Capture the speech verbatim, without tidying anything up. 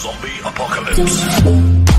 Zombie apocalypse.